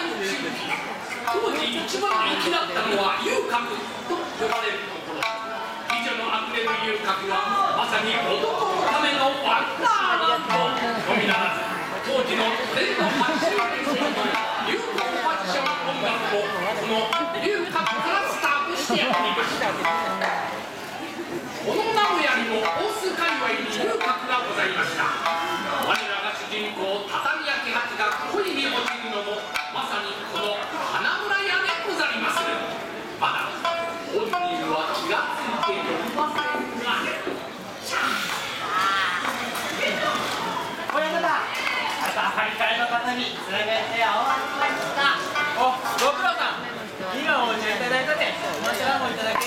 当時一番粋だったのは遊郭と呼ばれるところ。美女のあふれる遊郭はまさに男のためのワンダーランドのみならず、当時のトレンドファッションに進む流行ファッション音楽をこの遊郭からスタートしてやりました。この名古屋にも大須界隈に遊郭がございました。我らが主人公畳焼八が恋に落ちるのもまさにこの花村屋でございます。まだ本人は気がついておりませんが、親方、朝張り替えの方につながれて青春が来た。お、ご苦労さん。議論をいただいたで、お待ちはもういただけ。あ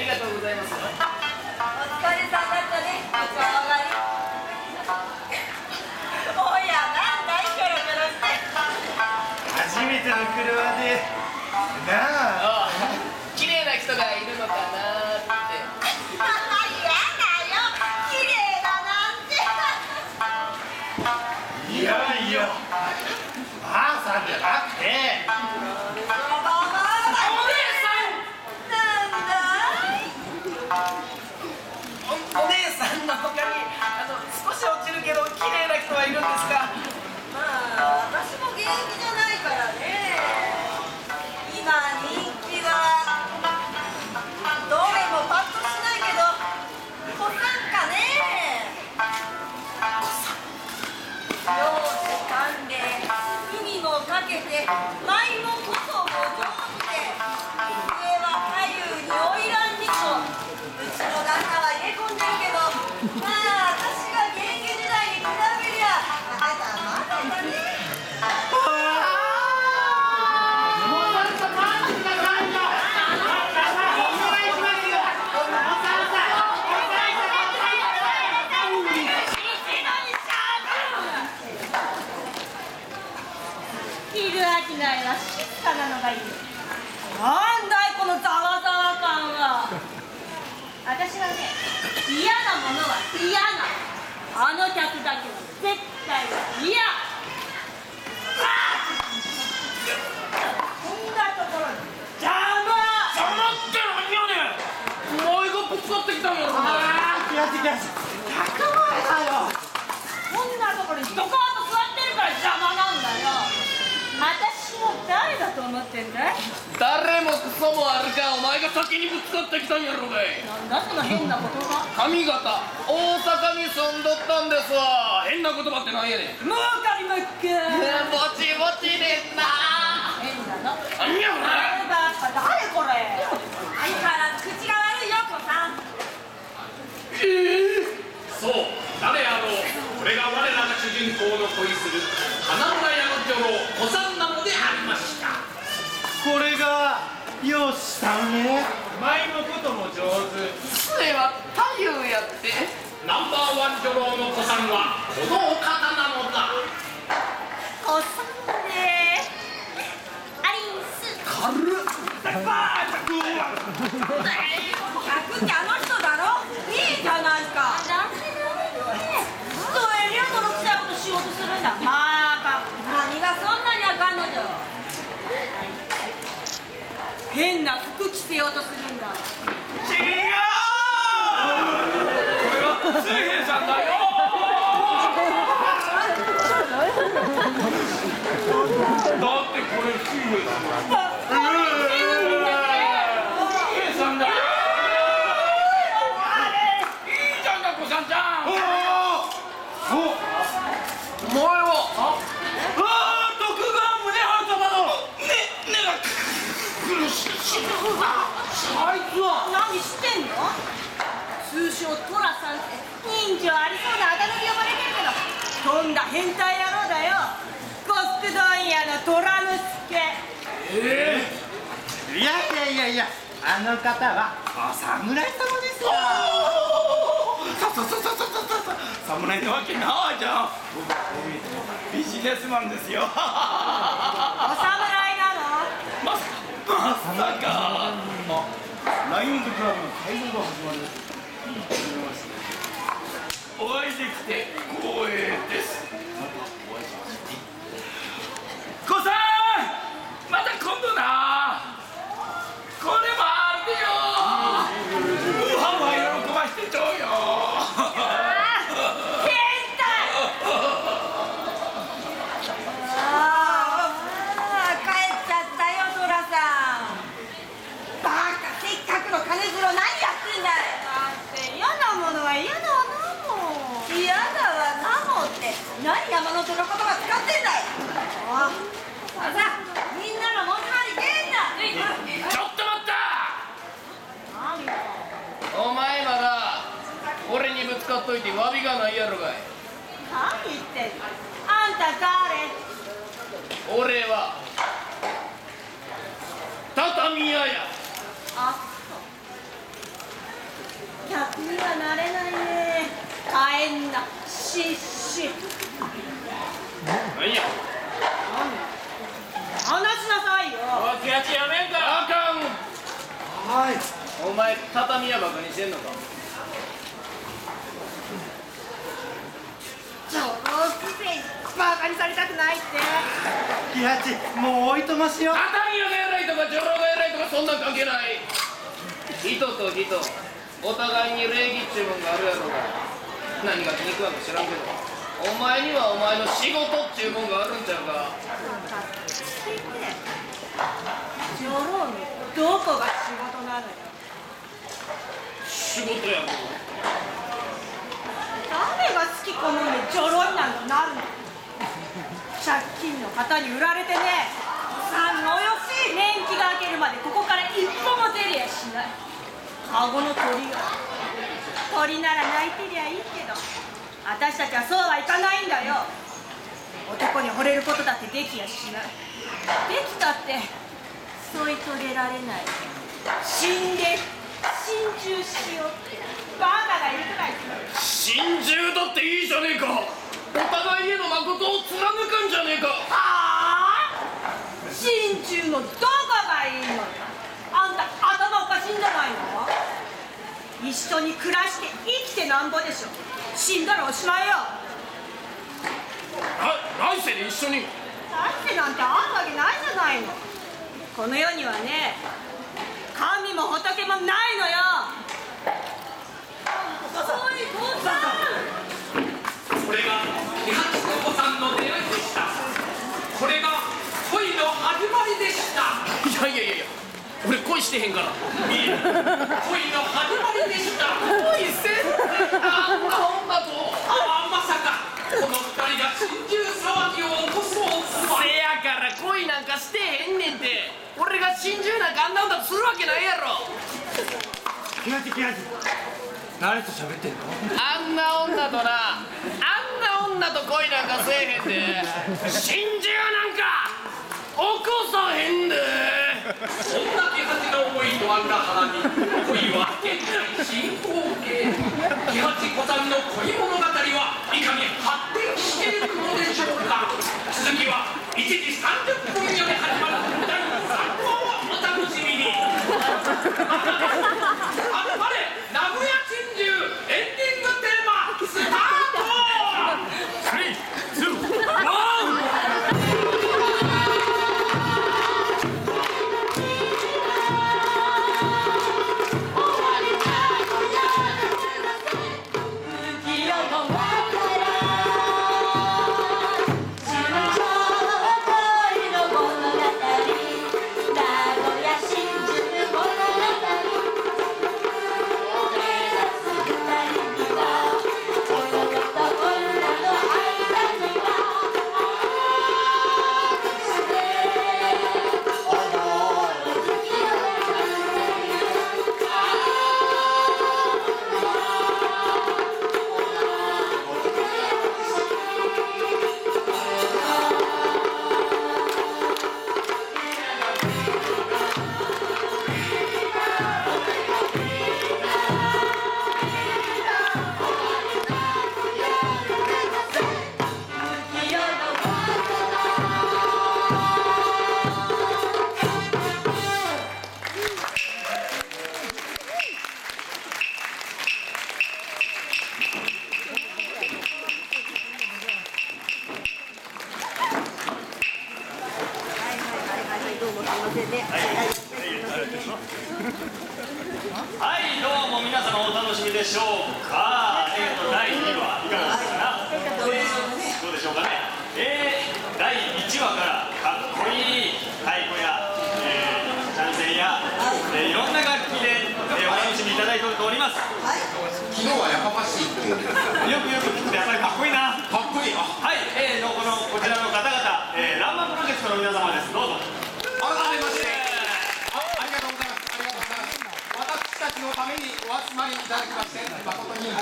りがとうございます。お疲れさまだったね。お疲れ様。初めての車でなあ、綺麗な人がいるのかなって嫌だよ、綺麗だなんて。いやいや、ばあさんじゃなくてばお姉さん。お姉さんの他に少し落ちるけど綺麗な人はいるんですか？まあ、私も元気じゃないからね。今人気はどれもパッとしないけど子さんかね。容姿端麗、海もかけて舞もこそも上手で、上は左右に花魁にと、うちの旦那は入れ込んでるけど、まあ私が現役時代に比べりゃまだまだだね。なんだいこのざわざわ感は。私はね、嫌なものは嫌なの。あの客だけは絶対嫌。こんなところに邪魔邪魔って何やねん。お前がぶつかってきたんやろ。ああ、気がついてやし100万だよ。こんなところにドカーンと座ってるから邪魔なんだよ。私も誰だと思ってんだい？誰もクソもあるか、お前が先にぶつかってきたんやろがい。なんだその変な言葉。上方、大阪に住んどったんですわ。変な言葉ってなんやねん。もうかりまっか。ぼちぼちですな。変なの。何やこれ。誰これ。相変わらず口が悪いよ、子さん。そう、誰やろう。これが我らが主人公の恋する花村屋の女郎、子さん。これがよしさんね。前のことも上手。それは太夫やって。ナンバーワン女郎の子さんはこのお方なのだ。子さんね、アリンス軽っバーク100ってあの人だろ。いいじゃないか。ダメダメダメ。どうえりゃこのくさいことしようとするんだ。まあ何がそんなにあかんのじゃ。変な服着せようとするんだ。違う。これは水平さんだよ。だってこれ水平さんだよ。あいつは何してんの？通称トラさんって人情ありそうなあだ名で呼ばれてるけど、とんだ変態野郎だよ。呉服問屋の虎之助。いやいやいや、あの方はお侍様ですよ。そう侍なわけないじゃん。ビジネスマンですよ。お侍なの？まさかまさか。ライオンズクラブの会合が始まります。お会いできて光栄です。またお会いしましょう。ごさん。て詫びがないやろがい。何言ってんの、あんた誰？俺は畳屋や。あっと、客にはなれないね。帰んな、しっし。何や、何話しなさいよ。おい、ケチやめんか。あかん。はい、お前畳屋バカにしてんのか。バカにされたくないって。キハチ、もうおいとましよ。畳屋が偉いとか女郎が偉いとかそんなん関係ない。人と人、お互いに礼儀っちゅうもんがあるやろが。何が気に食わんか知らんけど、お前にはお前の仕事っちゅうもんがあるんちゃうか。聞いて、女郎のどこが仕事なのよ。仕事やろ。誰が好き好みで女郎になんとなるの。借金の方に売られてね、さのよし、年季が明けるまでここから一歩も出りゃしない。顎の鳥が、鳥なら泣いてりゃいいけど、私たちはそうはいかないんだよ。男に惚れることだってできやしない。できたって添い遂げられない。死んで心中しようってバカがいるくらい。心中だっていいじゃねえか。お互いへの誠を貫くんじゃねえか。はあ、心中のどこがいいのよ。あんた頭おかしいんじゃないの。一緒に暮らして生きてなんぼでしょ。死んだらおしまいよ。来世で一緒に。来世なんてあるわけないじゃないの。この世にはね、神も仏もないのよ。これがキハチとお子さんの出会いでした。これが恋の始まりでした。いやいやいや、俺恋してへんから。いや、恋の始まりでした。恋せん、あんな女と。ああ、まさかこの二人が心中騒ぎを起こそうつもり。せやから恋なんかしてへんねんて。俺が心中なんかあんな女とするわけないやろ。キハチ、キハチ、誰と喋ってんの？あんな女とな、あんな女と恋なんかせえへんで。心中なんか起こさへんで。そんな気恥が重いとあんな花に、恋は現在進行形。キハチ子さんの恋物語はいかに発展していくのでしょうか。続きは1時30分より始まる第3話をお楽しみに。あっぱれ名古屋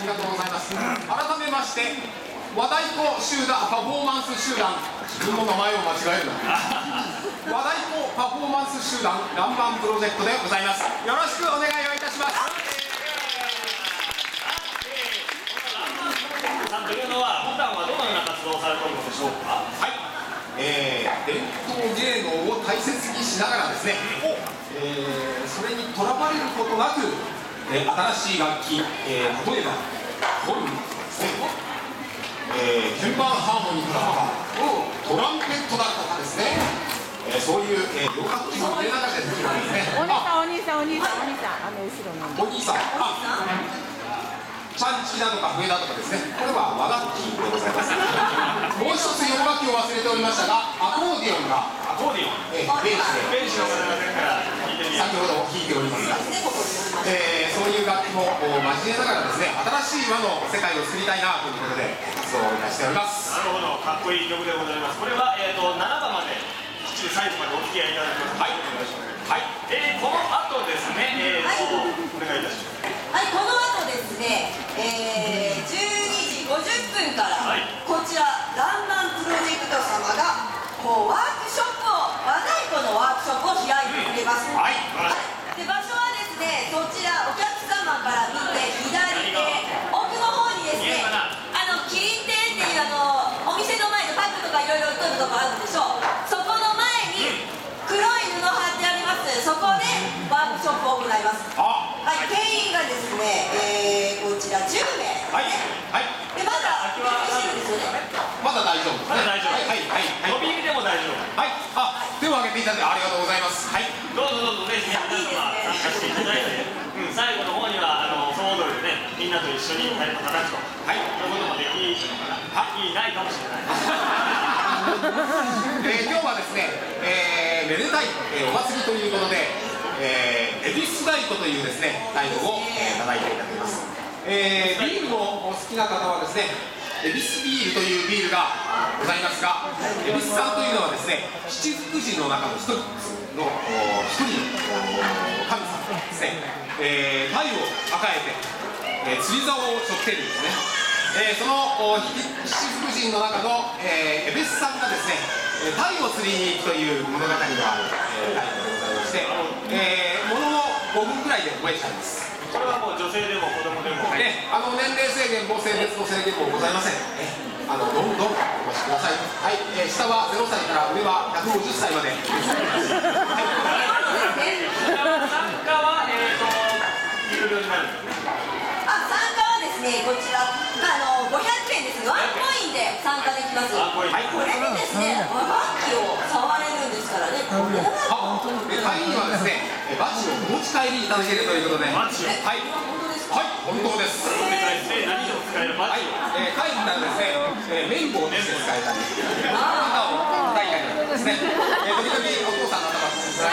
ありがとうございます。改めまして和太鼓集団パフォーマンス集団、自分の名前を間違えるな和太鼓パフォーマンス集団らんばんプロジェクトでございます。よろしくお願いをいたします。さんというのは普段はどのような活動をされているのでしょうか。はい、伝統芸能を大切にしながらですね、それにとらわれることなく、新しい楽器、例えばホルンですね、鍵盤ハーモニカとかトランペットだとかですね、そういう洋楽器を入れながらですね。お兄さん、あの後ろのお兄さん、チャンチなのか笛だとかですね、これは和楽器でございます。もう一つ洋楽器を忘れておりましたが、アコーディオン、先ほど弾いておりますが、そういう楽器も交えながらですね、新しい和の世界を作りたいなということで活動をいたしております。なるほど、かっこいい曲でございます。これは、7番まできっちり最後までお付き合いいただきます。はい、お願いします。はい、この後ですね、お願いいたします。はい、この後ですね、12時50分から、こちら、らんばんプロジェクト様がこうワークショップを、和太鼓のワークショップを開いてくれます。で、場所はですね、そちら、お客様から見て、左手、奥の方にですね、キリン店っていうお店の前のパックとかいろいろ売ってるとこあるんでしょう。そこの前に黒い布を貼ってあります、そこでワークショップを行います。はい、定員がですね、こちら10名。はい。はい。で、まだ空きはあるんですよね。まだ大丈夫。まだ大丈夫。はい。はい。伸び入りでも大丈夫。はい。あ、手を挙げていただいてありがとうございます。はい。どうぞどうぞ、ぜひ皆様参加していただいて、最後の方には総踊りでね、みんなと一緒に太鼓叩くと、はい、そういうこともできるのかな。はい。ないかもしれない。今日はですね、めでたいお祭りということで。恵比寿太鼓というですね、太鼓を叩いていただきます。ビールのお好きな方はですね、恵比寿ビールというビールがございますが、恵比寿さんというのはですね、七福神の中の一人の神様ですね。鯛を抱えて釣り竿を背負っているんですね。その七福神の中の恵比寿さんがですね、鯛を釣りに行くという物語がある太鼓でございます。ものの5分くらいで覚えちゃいます。これはもう女性でも子供でも、年齢制限も性別の制限もございません。どんどんお越しください。はい、下は0歳から上は150歳まで。参加は有料になるんですね。あ、参加はですね、こちら500円ですが、ワンコインで参加できます。これでですね、和楽器を触れるんですからね。会員にはですね、バチをお持ち帰りいただけるということで。はい、本当です。何を使えるバチを会員ならですね、綿棒として使えたり、または大会などですね、時々お父さんの頭を使って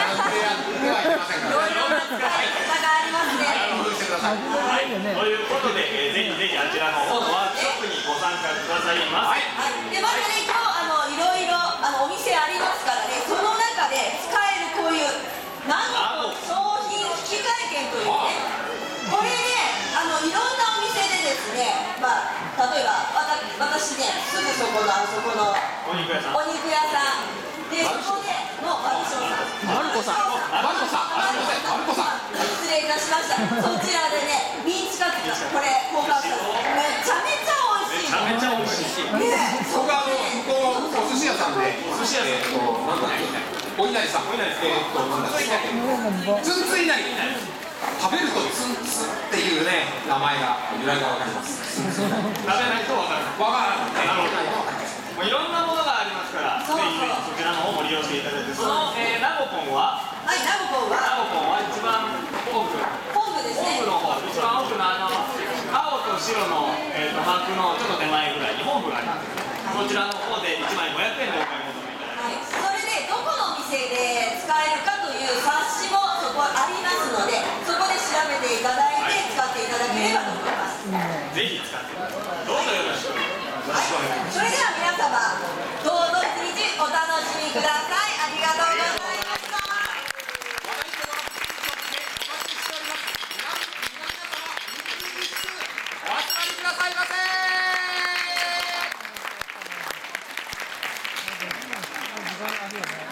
はいけませんから、いろいろな使い方がありますね。工夫してください。はい、ということで、ぜひぜひあちらの方のワークショップにご参加くださいます。で、またね、今日いろいろお店ありますからね、その中で使えるこういうなんと商品引換券というね、これね、いろんなお店でですね、例えば私ね、すぐそこのお肉屋さんで、そこでのマルコさん、失礼いたしました。そちらでね、ミンチカツがこれ交換したの、めちゃめちゃ美味しい。そこは向こうお寿司屋さんで、お寿司屋さんでお稲荷さん、つんついなり、食べるとつんつっていうね、名前が由来がわかります。食べないとわからない。もういろんなものがありますから、ぜひぜひそちらの方も利用していただいて。そのナゴポンは、一番本部ですね。一番奥の青と白のマークのちょっと手前ぐらいに本部があります。こちらの方で1枚500円でお買い求めいただきます。どこのお店で使えるかという冊子もそこありますので、そこで調べていただいて使っていただければと思います。ぜひ使ってください。どうぞよろしくお願いします。それでは皆様、どうぞ一日お楽しみください。ありがとうございました。お集まりあるよね。